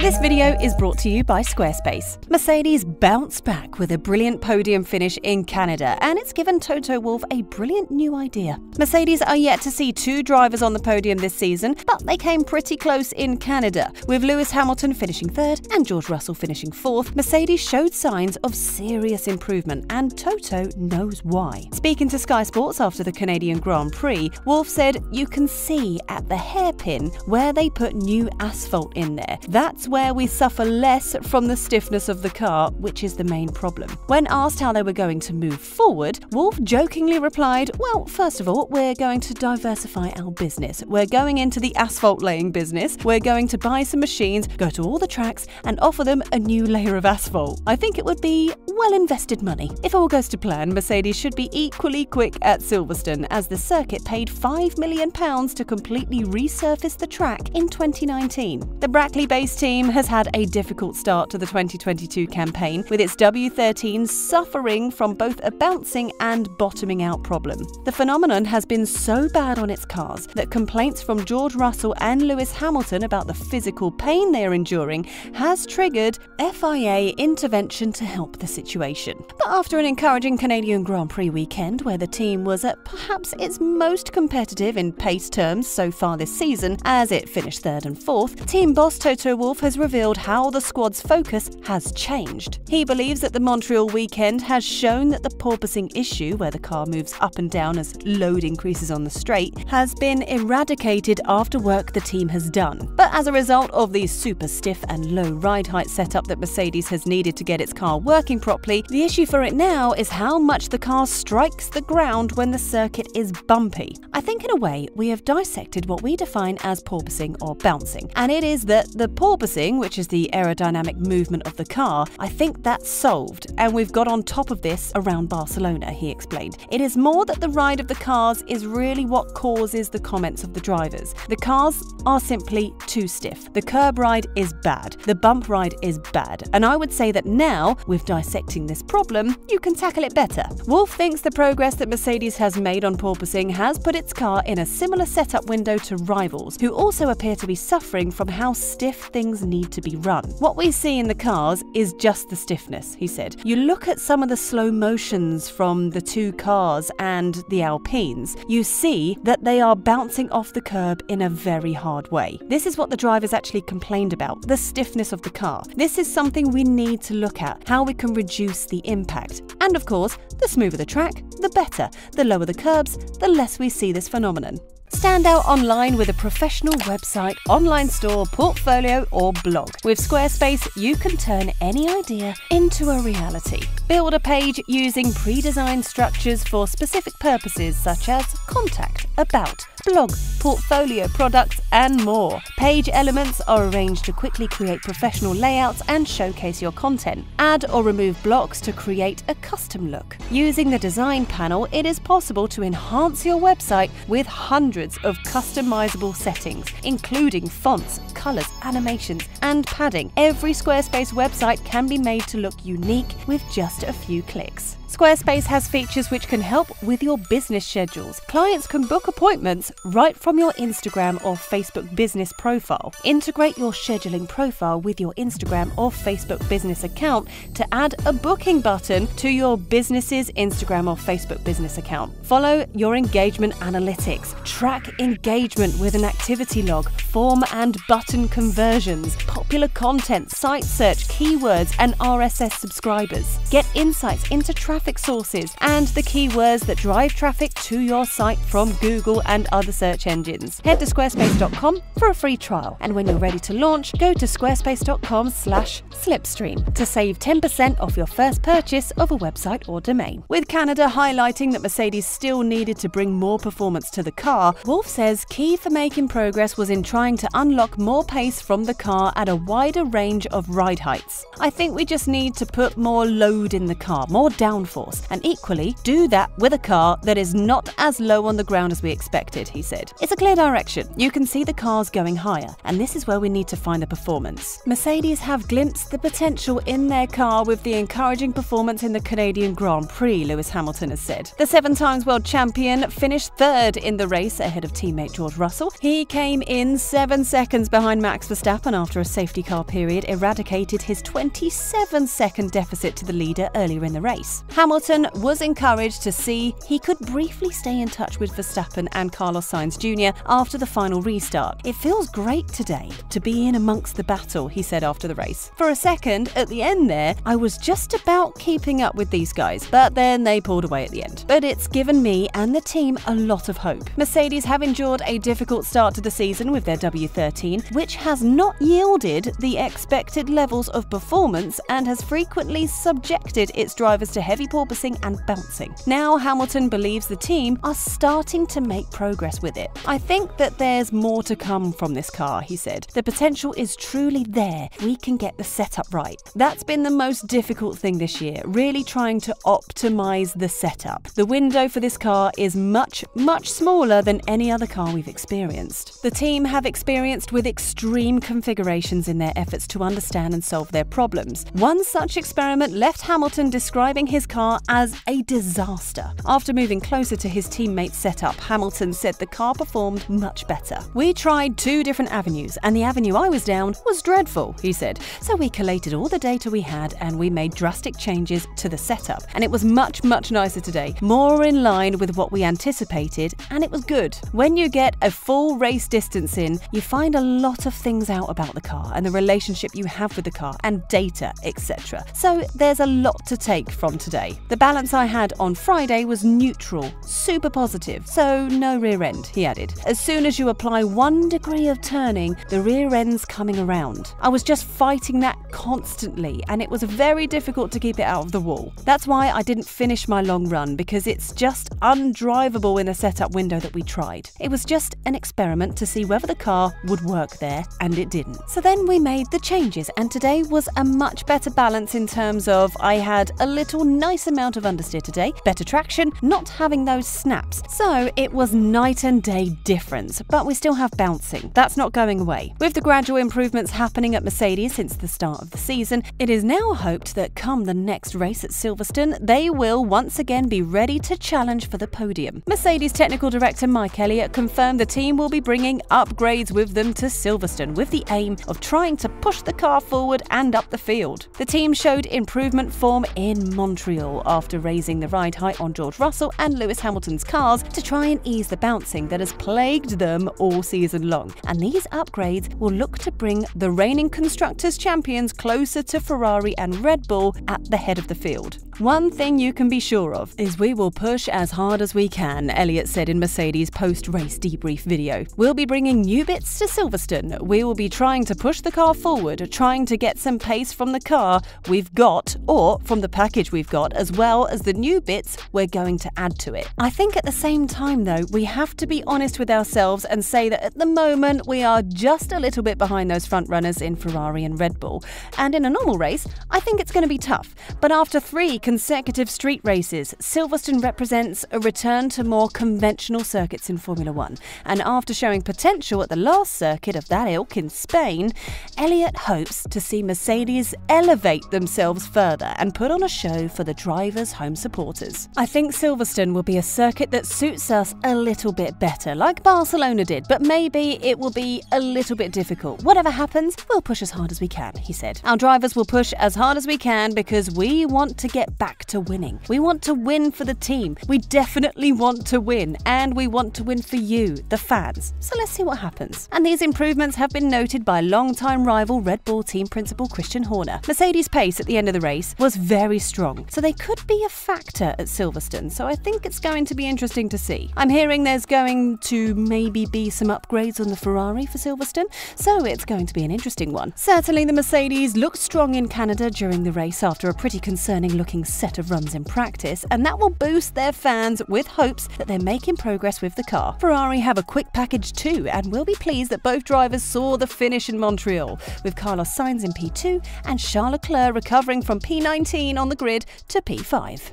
This video is brought to you by Squarespace. Mercedes bounced back with a brilliant podium finish in Canada, and it's given Toto Wolff a brilliant new idea. Mercedes are yet to see two drivers on the podium this season, but they came pretty close in Canada. With Lewis Hamilton finishing third and George Russell finishing fourth, Mercedes showed signs of serious improvement, and Toto knows why. Speaking to Sky Sports after the Canadian Grand Prix, Wolff said, "You can see at the hairpin where they put new asphalt in there. That's where we suffer less from the stiffness of the car, which is the main problem." When asked how they were going to move forward, Wolff jokingly replied, "Well, first of all, we're going to diversify our business. We're going into the asphalt laying business. We're going to buy some machines, go to all the tracks and offer them a new layer of asphalt. I think it would be well invested money." If all goes to plan, Mercedes should be equally quick at Silverstone, as the circuit paid £5 million to completely resurface the track in 2019. The Brackley-based team has had a difficult start to the 2022 campaign, with its W13 suffering from both a bouncing and bottoming out problem. The phenomenon has been so bad on its cars that complaints from George Russell and Lewis Hamilton about the physical pain they are enduring has triggered FIA intervention to help the situation. But after an encouraging Canadian Grand Prix weekend, where the team was at perhaps its most competitive in pace terms so far this season, as it finished third and fourth, team boss Toto Wolff has revealed how the squad's focus has changed. He believes that the Montreal weekend has shown that the porpoising issue, where the car moves up and down as load increases on the straight, has been eradicated after work the team has done. But as a result of the super stiff and low ride height setup that Mercedes has needed to get its car working properly, the issue for it now is how much the car strikes the ground when the circuit is bumpy. "I think in a way we have dissected what we define as porpoising or bouncing, and it is that the porpoising, which is the aerodynamic movement of the car, I think that's solved, and we've got on top of this around Barcelona," he explained. "It is more that the ride of the cars is really what causes the comments of the drivers. The cars are simply too stiff. The curb ride is bad. The bump ride is bad. And I would say that now, with dissecting this problem, you can tackle it better." Wolff thinks the progress that Mercedes has made on porpoising has put its car in a similar setup window to rivals, who also appear to be suffering from how stiff things need to be run. "What we see in the cars is just the stiffness," he said. "You look at some of the slow motions from the two cars and the Alpines, you see that they are bouncing off the curb in a very hard way. This is what the drivers actually complained about, the stiffness of the car. This is something we need to look at, how we can reduce the impact. And of course, the smoother the track, the better. The lower the curbs, the less we see this phenomenon." Stand out online with a professional website, online store, portfolio or blog. With Squarespace, you can turn any idea into a reality. Build a page using pre-designed structures for specific purposes such as contact, about, blog, portfolio, products and more. Page elements are arranged to quickly create professional layouts and showcase your content. Add or remove blocks to create a custom look. Using the design panel, it is possible to enhance your website with hundreds of customizable settings, including fonts, colors, animations and padding. Every Squarespace website can be made to look unique with just a few clicks. Squarespace has features which can help with your business schedules. Clients can book appointments right from your Instagram or Facebook business profile. Integrate your scheduling profile with your Instagram or Facebook business account to add a booking button to your business's Instagram or Facebook business account. Follow your engagement analytics. Track engagement with an activity log, form and button conversions, popular content, site search, keywords, and RSS subscribers. Get insights into traffic sources and the keywords that drive traffic to your site from Google and other search engines. Head to squarespace.com for a free trial, and when you're ready to launch, go to squarespace.com/slipstream to save 10% off your first purchase of a website or domain. With Canada highlighting that Mercedes still needed to bring more performance to the car, Wolff says key for making progress was in trying to unlock more pace from the car at a wider range of ride heights. "I think we just need to put more load in the car, more downforce. downforce, and equally do that with a car that is not as low on the ground as we expected, he said. It's a clear direction. You can see the cars going higher, and this is where we need to find the performance. Mercedes have glimpsed the potential in their car with the encouraging performance in the Canadian Grand Prix, Lewis Hamilton has said. The seven-times world champion finished third in the race ahead of teammate George Russell. He came in 7 seconds behind Max Verstappen after a safety car period eradicated his 27-second deficit to the leader earlier in the race. Hamilton was encouraged to see he could briefly stay in touch with Verstappen and Carlos Sainz Jr. after the final restart. "It feels great today to be in amongst the battle," he said after the race. "For a second, at the end there, I was just about keeping up with these guys, but then they pulled away at the end. But it's given me and the team a lot of hope." Mercedes have endured a difficult start to the season with their W13, which has not yielded the expected levels of performance and has frequently subjected its drivers to heavy porpoising and bouncing. Now Hamilton believes the team are starting to make progress with it. "I think that there's more to come from this car," he said. "The potential is truly there. We can get the setup right. That's been the most difficult thing this year, really trying to optimize the setup. The window for this car is much, much smaller than any other car we've experienced." The team have experienced with extreme configurations in their efforts to understand and solve their problems. One such experiment left Hamilton describing his car as a disaster. After moving closer to his teammate's setup, Hamilton said the car performed much better. "We tried two different avenues, and the avenue I was down was dreadful," he said. "So we collated all the data we had and we made drastic changes to the setup. And it was much, much nicer today, more in line with what we anticipated, and it was good." When you get a full race distance in, you find a lot of things out about the car and the relationship you have with the car and data, etc. So there's a lot to take from today. "The balance I had on Friday was neutral, super positive, so no rear end," he added. "As soon as you apply 1 degree of turning, the rear end's coming around. I was just fighting that constantly, and it was very difficult to keep it out of the wall. That's why I didn't finish my long run, because it's just undrivable in the setup window that we tried. It was just an experiment to see whether the car would work there, and it didn't. So then we made the changes, and today was a much better balance in terms of I had a little nice amount of understeer today, better traction, not having those snaps. So it was night and day difference, but we still have bouncing. That's not going away." With the gradual improvements happening at Mercedes since the start of the season, it is now hoped that come the next race at Silverstone, they will once again be ready to challenge for the podium. Mercedes technical director Mike Elliott confirmed the team will be bringing upgrades with them to Silverstone with the aim of trying to push the car forward and up the field. The team showed improvement form in Montreal after raising the ride height on George Russell and Lewis Hamilton's cars to try and ease the bouncing that has plagued them all season long. And these upgrades will look to bring the reigning Constructors' Champions closer to Ferrari and Red Bull at the head of the field. "One thing you can be sure of is we will push as hard as we can," Elliott said in Mercedes' post-race debrief video. "We'll be bringing new bits to Silverstone. We will be trying to push the car forward, trying to get some pace from the car we've got or from the package we've got, as well as the new bits we're going to add to it. I think at the same time, though, we have to be honest with ourselves and say that at the moment we are just a little bit behind those front runners in Ferrari and Red Bull. And in a normal race, I think it's going to be tough. But after three consecutive street races, Silverstone represents a return to more conventional circuits in Formula One, and after showing potential at the last circuit of that ilk in Spain, Elliott hopes to see Mercedes elevate themselves further and put on a show for the drivers' home supporters. I think Silverstone will be a circuit that suits us a little bit better, like Barcelona did, but maybe it will be a little bit difficult. Whatever happens, we'll push as hard as we can," he said. "Our drivers will push as hard as we can because we want to get back to winning. We want to win for the team. We definitely want to win, and we want to win for you, the fans. So let's see what happens." And these improvements have been noted by longtime rival Red Bull team principal Christian Horner. Mercedes' pace at the end of the race was very strong, so they could be a factor at Silverstone, so I think it's going to be interesting to see. I'm hearing there's going to maybe be some upgrades on the Ferrari for Silverstone, so it's going to be an interesting one. Certainly the Mercedes looked strong in Canada during the race after a pretty concerning looking set of runs in practice, and that will boost their fans with hopes that they're making progress with the car. Ferrari have a quick package too, and will be pleased that both drivers saw the finish in Montreal, with Carlos Sainz in P2 and Charles Leclerc recovering from P19 on the grid to P5.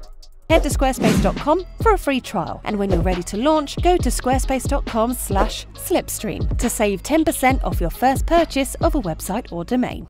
Head to squarespace.com for a free trial, and when you're ready to launch, go to squarespace.com/slipstream to save 10% off your first purchase of a website or domain.